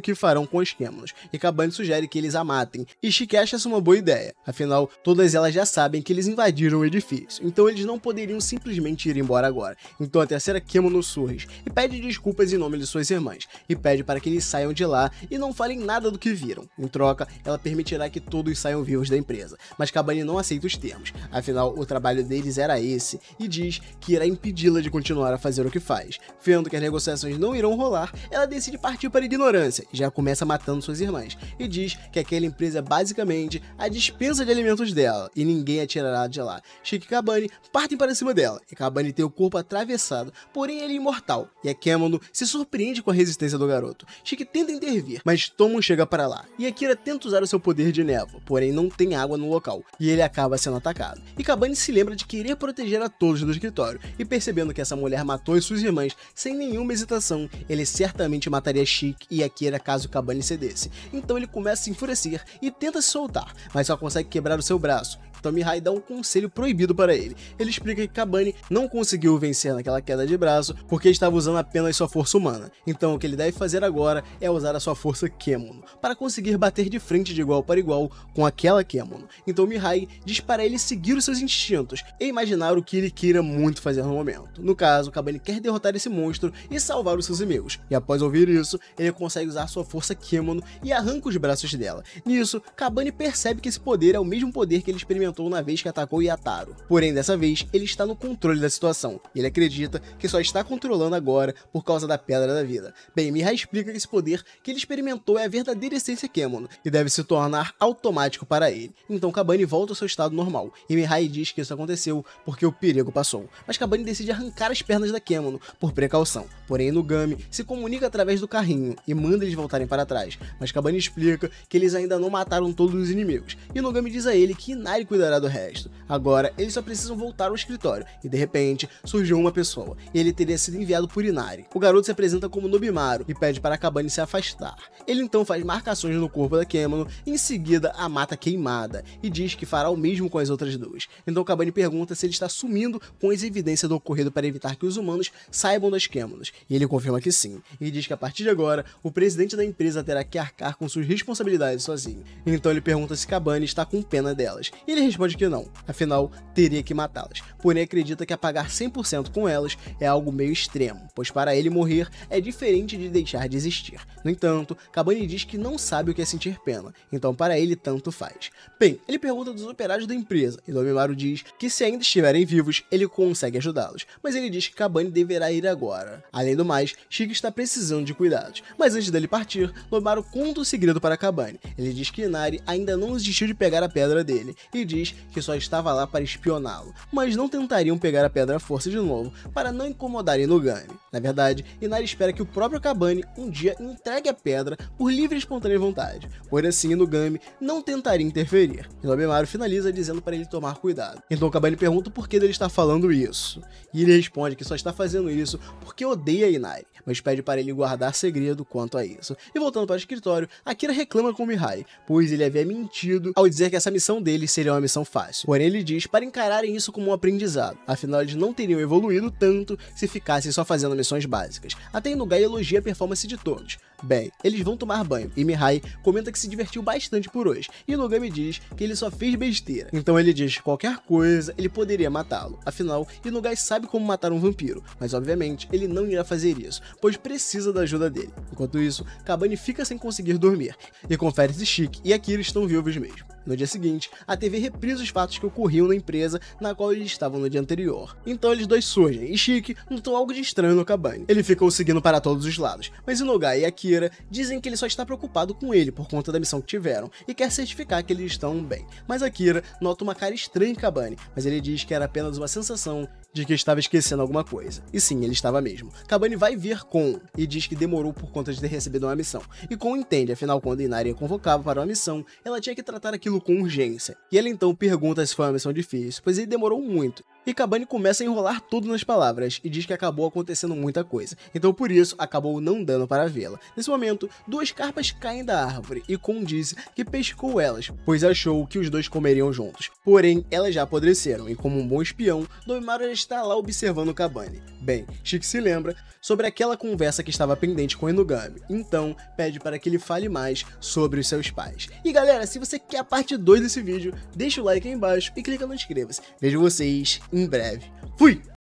que farão com as Kemonos, e Kabane sugere que eles a matem, e Shiki acha essa uma boa ideia, afinal, todas elas já sabem que eles invadiram o edifício, então eles não poderiam simplesmente ir embora agora. Então a terceira Kemono surge, e pede desculpas em nome de suas irmãs, e pede para que eles saiam de lá e não falem nada do que viram. Em troca, ela permitirá que todos saiam vivos da empresa, mas Kabane não aceita os termos, afinal, o trabalho deles era esse, e diz que irá impedi-la de continuar a fazer o que faz. Vendo que as negociações não irão rolar, ela decide partir para a ignorância, e já começa matando suas irmãs, e diz que aquela empresa é basicamente a dispensa de alimentos dela, e ninguém a tirará de lá. Shiki e Kabane partem para cima dela, e Kabane tem o corpo atravessado, porém ele é imortal, e a Kemono se surpreende com a resistência do garoto. Shiki tenta intervir, mas Tomo chega para lá, e Akira tenta usar o seu poder de névoa, porém não tem água no local, e ele acaba sendo atacado. E Kabane se lembra de querer proteger a todos do escritório, e percebendo que essa mulher matou as suas irmãs sem nenhuma hesitação, ele certamente mataria Shiki e Akira caso Kabane cedesse. Então ele começa a se enfurecer e tenta se soltar, mas só consegue quebrar o seu braço. Então Mihai dá um conselho proibido para ele. Ele explica que Kabane não conseguiu vencer naquela queda de braço porque estava usando apenas sua força humana. Então o que ele deve fazer agora é usar a sua força Kemono para conseguir bater de frente de igual para igual com aquela Kemono. Então Mihai diz para ele seguir os seus instintos e imaginar o que ele queira muito fazer no momento. No caso, Kabane quer derrotar esse monstro e salvar os seus amigos. E após ouvir isso, ele consegue usar sua força Kemono e arranca os braços dela. Nisso, Kabane percebe que esse poder é o mesmo poder que ele experimentou na vez que atacou Yataro, porém dessa vez ele está no controle da situação, e ele acredita que só está controlando agora por causa da Pedra da Vida. Bem, Mihai explica que esse poder que ele experimentou é a verdadeira essência Kemono, e deve se tornar automático para ele. Então Kabane volta ao seu estado normal, e Mihai diz que isso aconteceu porque o perigo passou, mas Kabane decide arrancar as pernas da Kemono por precaução, porém Inugami se comunica através do carrinho e manda eles voltarem para trás, mas Kabane explica que eles ainda não mataram todos os inimigos, e Inugami diz a ele que Inari cuida melhorar do resto. Agora, eles só precisam voltar ao escritório, e de repente, surgiu uma pessoa, e ele teria sido enviado por Inari. O garoto se apresenta como Nobimaru, e pede para Kabane se afastar. Ele então faz marcações no corpo da Kemono, e em seguida a mata queimada, e diz que fará o mesmo com as outras duas. Então Kabane pergunta se ele está sumindo com as evidências do ocorrido para evitar que os humanos saibam das Kemonos, e ele confirma que sim, e diz que a partir de agora, o presidente da empresa terá que arcar com suas responsabilidades sozinho. Então ele pergunta se Kabane está com pena delas, e ele responde que não, afinal, teria que matá-las, porém acredita que apagar cem por cento com elas é algo meio extremo, pois para ele morrer é diferente de deixar de existir. No entanto, Kabane diz que não sabe o que é sentir pena, então para ele tanto faz. Bem, ele pergunta dos operários da empresa, e Domimaru diz que se ainda estiverem vivos, ele consegue ajudá-los, mas ele diz que Kabane deverá ir agora. Além do mais, Shiki está precisando de cuidados, mas antes dele partir, Domimaru conta o segredo para Kabane. Ele diz que Inari ainda não desistiu de pegar a pedra dele, e diz que só estava lá para espioná-lo, mas não tentariam pegar a pedra à força de novo, para não incomodar Inugami. Na verdade, Inari espera que o próprio Kabane um dia entregue a pedra por livre e espontânea vontade, por assim Inugami não tentaria interferir. E Nobimaru finaliza dizendo para ele tomar cuidado. Então Kabane pergunta por que ele está falando isso, e ele responde que só está fazendo isso porque odeia Inari, mas pede para ele guardar segredo quanto a isso. E voltando para o escritório, Akira reclama com Mihai, pois ele havia mentido ao dizer que essa missão dele seria uma missão fácil, porém ele diz para encararem isso como um aprendizado, afinal eles não teriam evoluído tanto se ficassem só fazendo missões básicas. Até Inugai elogia a performance de todos. Bem, eles vão tomar banho, e Mihai comenta que se divertiu bastante por hoje, e Inugami diz que ele só fez besteira, então ele diz que qualquer coisa ele poderia matá-lo, afinal Inugai sabe como matar um vampiro, mas obviamente ele não irá fazer isso, pois precisa da ajuda dele. Enquanto isso, Kabane fica sem conseguir dormir, e confere se Shiki e Akira estão vivos mesmo. No dia seguinte, a T V reprisa os fatos que ocorriam na empresa na qual eles estavam no dia anterior. Então eles dois surgem, e Shiki notou algo de estranho no Kabane. Ele ficou seguindo para todos os lados, mas Inugai e Akira dizem que ele só está preocupado com ele por conta da missão que tiveram, e quer certificar que eles estão bem. Mas Akira nota uma cara estranha em Kabane, mas ele diz que era apenas uma sensação de que estava esquecendo alguma coisa. E sim, ele estava mesmo. Kabane vai ver Kon, e diz que demorou por conta de ter recebido uma missão. E Kon entende, afinal quando Inari a convocava para uma missão, ela tinha que tratar aquilo com urgência. E ela então pergunta se foi uma missão difícil, pois ele demorou muito. E Kabane começa a enrolar tudo nas palavras, e diz que acabou acontecendo muita coisa, então por isso acabou não dando para vê-la. Nesse momento, duas carpas caem da árvore, e Kon diz que pescou elas, pois achou que os dois comeriam juntos. Porém, elas já apodreceram, e como um bom espião, Domimaru está lá observando Kabane. Bem, Shiki se lembra sobre aquela conversa que estava pendente com Inugami, então pede para que ele fale mais sobre os seus pais. E galera, se você quer a parte dois desse vídeo, deixa o like aí embaixo e clica no inscreva-se. Vejo vocês em breve. Fui!